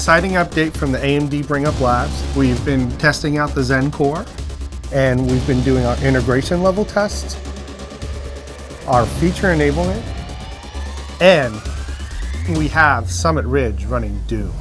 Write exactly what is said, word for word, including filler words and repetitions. Exciting update from the A M D Bring Up Labs. We've been testing out the Zen Core, and we've been doing our integration level tests, our feature enablement, and we have Summit Ridge running Doom.